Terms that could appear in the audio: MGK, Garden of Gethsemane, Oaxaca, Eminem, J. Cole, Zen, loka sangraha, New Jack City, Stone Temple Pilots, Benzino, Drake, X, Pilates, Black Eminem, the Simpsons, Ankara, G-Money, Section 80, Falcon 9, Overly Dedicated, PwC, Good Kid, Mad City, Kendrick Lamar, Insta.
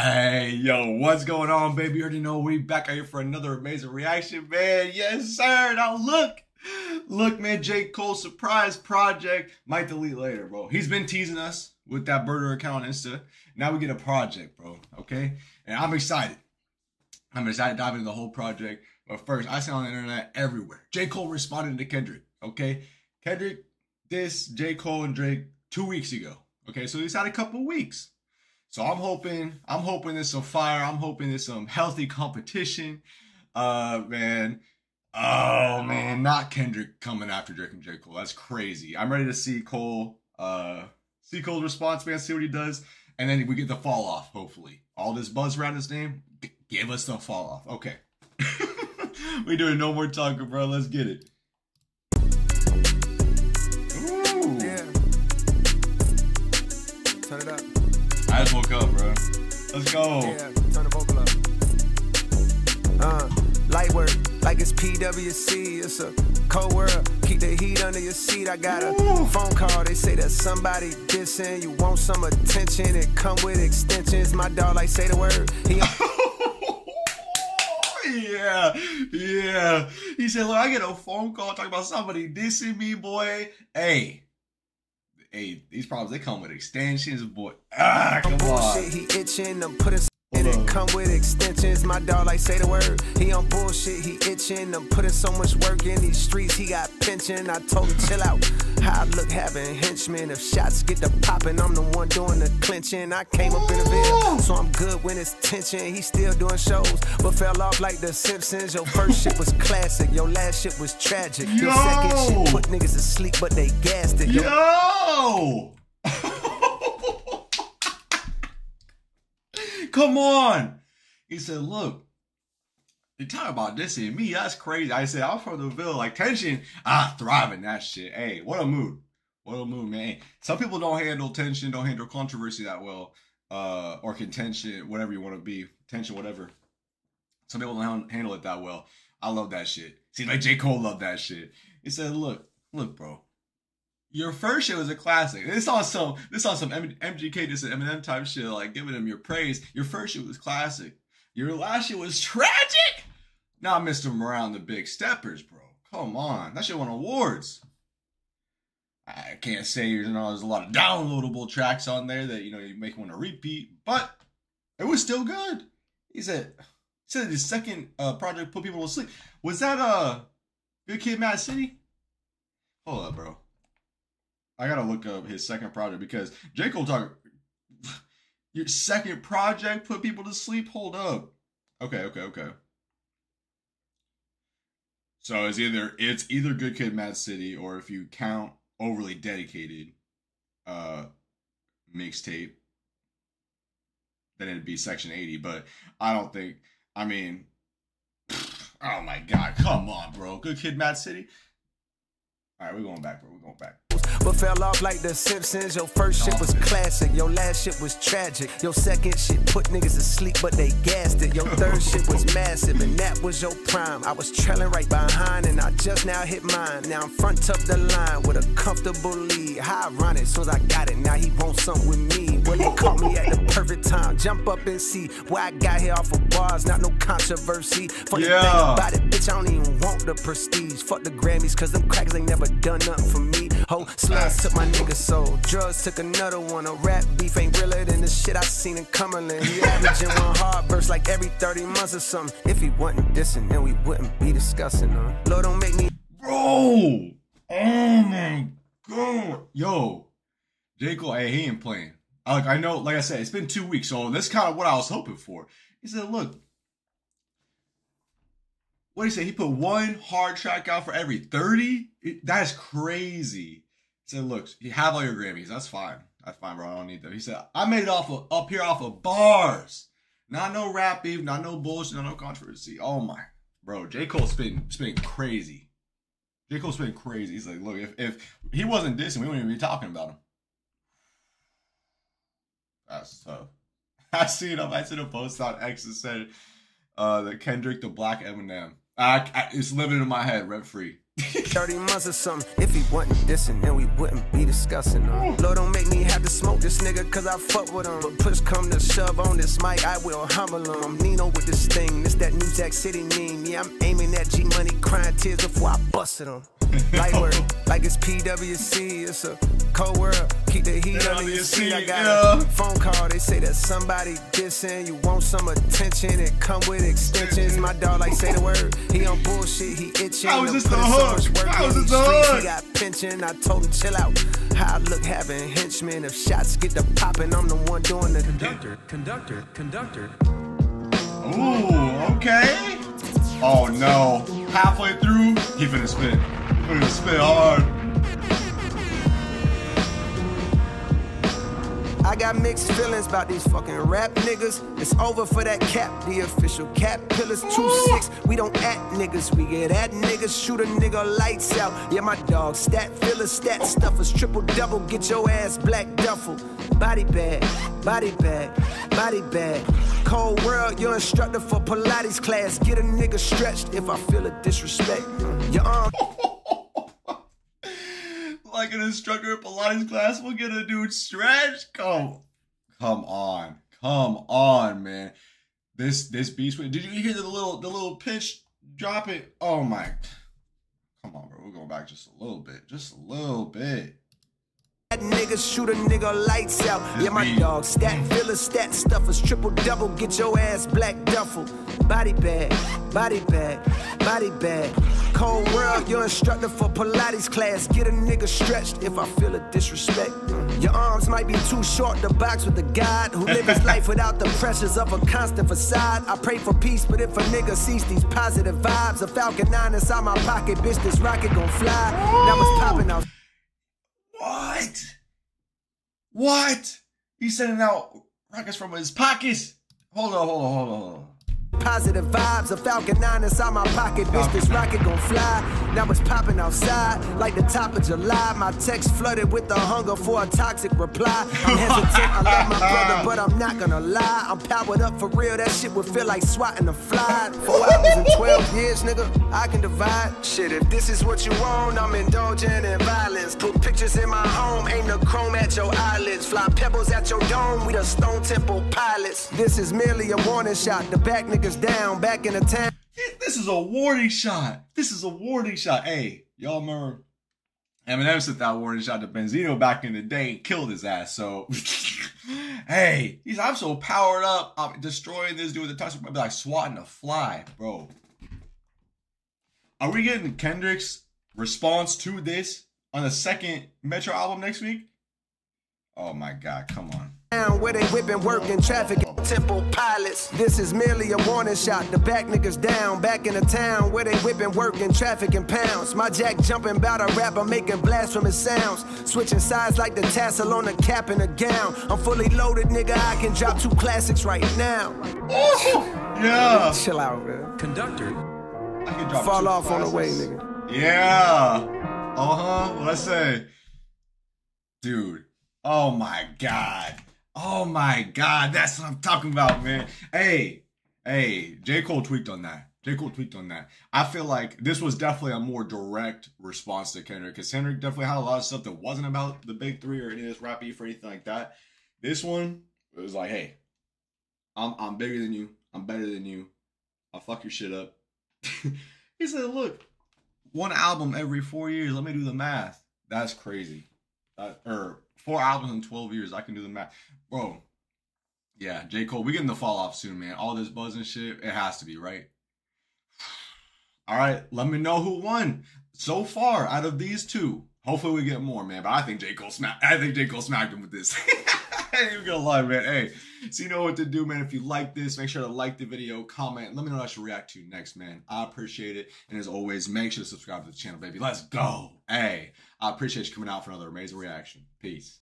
Hey, yo, what's going on, baby? You already know we back out here for another amazing reaction, man. Yes, sir. Now, look, man, J. Cole surprise project. Might delete later, bro. He's been teasing us with that burner account on Insta. Now we get a project, bro, okay? And I'm excited. I'm excited to dive into the whole project. But first, I see on the internet everywhere, J. Cole responded to Kendrick, okay? Kendrick dissed J. Cole and Drake 2 weeks ago, okay? So he's had a couple weeks. So I'm hoping there's some fire. I'm hoping there's some healthy competition. Man, not Kendrick coming after Drake and J. Cole. That's crazy. I'm ready to see Cole, Cole's response, man, see what he does. And then we get the fall off, hopefully. All this buzz around his name, give us the fall off. Okay. We're doing no more talking, bro. Let's get it. Ooh. Yeah. Turn it up. I just woke up, bro. Let's go. Yeah, turn the vocal up. Light work, like it's PwC. It's a cold world. Keep the heat under your seat. I got a phone call. They say that somebody dissing. You want some attention? It come with extensions. My dog like say the word. He yeah. He said, "Look, I get a phone call talking about somebody dissing me, boy." Hey. Hey, these problems, they come with extensions, boy. Ah, come on. He itching, I'm putting in it, come with extensions. My dog like say the word. He on bullshit, he itching, I'm putting so much work in these streets. He got pension. I told him chill out. How I look having henchmen. If shots get to popping, I'm the one doing the clinching. I came up in the bill, so I'm good when it's tension. He still doing shows, but fell off like the Simpsons. Your first shit was classic, your last shit was tragic. Your second shit put niggas to sleep, but they gassed it. Yo. Come on. He said, "Look, you talking about this and me, that's crazy." I said, "I'm from the Ville, like tension, I thrive in that shit." Hey, what a mood. What a mood, man. Some people don't handle tension, don't handle controversy that well, or contention, whatever you want to be, tension, whatever. Some people don't handle it that well. I love that shit. Seems like J. Cole loved that shit. He said, look, bro, your first shit was a classic. This on some MGK, just an Eminem type shit, like giving him your praise. Your first shit was classic. Your last shit was tragic. Now Mr. Morale, the Big Steppers, bro. Come on, that shit won awards. I can't say, you know, there's a lot of downloadable tracks on there that, you know, you make one to repeat, but it was still good. He said his second project put people to sleep. Was that Good Kid, Mad City? Hold up, bro. I gotta look up his second project because J. Cole talking. Your second project put people to sleep? Hold up. Okay. So it's either Good Kid, Mad City, or if you count Overly Dedicated mixtape, then it'd be Section 80. But I don't think, I mean, oh my God, come on, bro. Good Kid, Mad City? All right, we're going back, bro. We're going back. But fell off like the Simpsons. Your first shit was classic. Your last shit was tragic. Your second shit put niggas to sleep, but they gassed it. Your third shit was massive, and that was your prime. I was trailing right behind, and I just now hit mine. Now I'm front up the line with a comfortable lead. How ironic, soon as I got it, now he wants something with me. Well, he caught me at the perfect time. Jump up and see why I got here off of bars, not no controversy. Funny thing about it, bitch, I don't even want the prestige. Fuck the Grammys, cause them crackers ain't never done nothing for me. Ho, slugs took my nigga's soul. Drugs took another one. A rap beef ain't realer than the shit I seen in Cumberland. He averaging one hard burst like every 30 months or something. If he wasn't dissing, then we wouldn't be discussing, huh? Lord, don't make me. Bro! Oh my God! Yo, J. Cole, hey, he ain't playing. I know, like I said, it's been 2 weeks, so that's kind of what I was hoping for. He said, look. What did he say? He put one hard track out for every 30? That is crazy. He said, look, you have all your Grammys. That's fine. That's fine, bro. I don't need them. He said, I made it up here off of bars. Not no rap beef, not no bullshit, not no controversy. Oh my. Bro, J. Cole's spitting crazy. J. Cole's spitting crazy. He's like, look, if he wasn't dissing, we wouldn't even be talking about him. That's tough. I seen a post on X that said that Kendrick, the Black Eminem. It's living in my head, rent free. 30 months or something. If he wasn't dissing, then we wouldn't be discussing him. Lord, don't make me have to smoke this nigga, cause I fuck with him. But push come to shove on this mic, I will humble him. I'm Nino with this thing, this that New Jack City meme. Yeah, I'm aiming at G-Money, crying tears before I busted him. Light work, like it's PwC, it's a cold world. Keep the heat under your seat. I got a phone call, they say that somebody dissing. You want some attention, it come with extensions. My dog like say the word, he on bullshit, he itching. I was just the hook, I was just the hook. He got pension, I told him chill out. How I look having henchmen, if shots get the popping, I'm the one doing the conductor. Ooh, okay. Oh no, halfway through, he finna spit. We're gonna spit hard. I got mixed feelings about these fucking rap niggas. It's over for that cap, the official cap pillars 26. We don't act niggas, we get at niggas. Shoot a nigga lights out. Yeah, my dog, stat filler, stat stuffers, triple double. Get your ass black duffel. Body bag, body bag, body bag. Cold world, your instructor for Pilates class. Get a nigga stretched if I feel a disrespect. Your arm. Like an instructor at Pilates class will get a dude stretched. Come on, man. This beast. Did you hear the little pitch drop it? Oh my! Come on, bro. We're going back just a little bit. Just a little bit. That nigga shoot a nigga lights out. Yeah, my dog, stat filler, stat stuffers, triple double. Get your ass black duffel. Body bag, body bag, body bag. Cold world, your instructor for Pilates class. Get a nigga stretched if I feel a disrespect. Your arms might be too short to box with a god who lives his life without the pressures of a constant facade. I pray for peace, but if a nigga sees these positive vibes, a Falcon 9 inside my pocket, bitch, this rocket gon' fly. Now it's popping out. What? What? He's sending out rockets from his pockets. Hold on. Positive vibes, a Falcon 9 inside my pocket. Bitch, this rocket gon' fly. Now it's popping outside like the top of July. My text flooded with the hunger for a toxic reply. I'm hesitant, I love my brother, but I'm not gonna lie. I'm powered up for real, that shit would feel like swatting the fly. 4 hours and 12 years, nigga, I can divide. Shit, if this is what you want, I'm indulging in violence. Put pictures in my home, aim the chrome at your eyelids. Fly pebbles at your dome, we the Stone Temple Pilots. This is merely a warning shot, the back niggas down, back in the town. This is a warning shot. This is a warning shot. Hey, y'all remember Eminem sent that warning shot to Benzino back in the day and killed his ass. So, hey, I'm so powered up. I'm destroying this dude with a touch. I'm like swatting a fly, bro. Are we getting Kendrick's response to this on the second Metro album next week? Oh my God, come on. Where they whipping, working, traffic, Temple Pilots. This is merely a warning shot. The back niggas down, back in the town. Where they whipping, working, traffic and pounds. My jack jumping bout a rapper, making blasphemous sounds. Switching sides like the tassel on a cap and a gown. I'm fully loaded, nigga. I can drop 2 classics right now. Yeah. Chill out, man. Conductor. I can drop Fall off classes. On the way, nigga. Yeah. What I say? Dude. Oh my God. Oh my God, that's what I'm talking about, man. Hey, J. Cole tweaked on that. I feel like this was definitely a more direct response to Kendrick, because Kendrick definitely had a lot of stuff that wasn't about the big three or any of his rap beef or anything like that. This one, it was like, hey, I'm bigger than you. I'm better than you. I'll fuck your shit up. He said, look, 1 album every 4 years. Let me do the math. That's crazy. 4 albums in 12 years. I can do the math. Bro, yeah, J. Cole, we getting the fall off soon, man. All this buzz and shit, it has to be, right? All right, let me know who won so far out of these 2. Hopefully we get more, man. But I think J. Cole smacked. I think J. Cole smacked him with this. I ain't even gonna lie, man. Hey, so you know what to do, man. If you like this, make sure to like the video, comment. Let me know what I should react to next, man. I appreciate it. And as always, make sure to subscribe to the channel, baby. Let's go. Hey, I appreciate you coming out for another amazing reaction. Peace.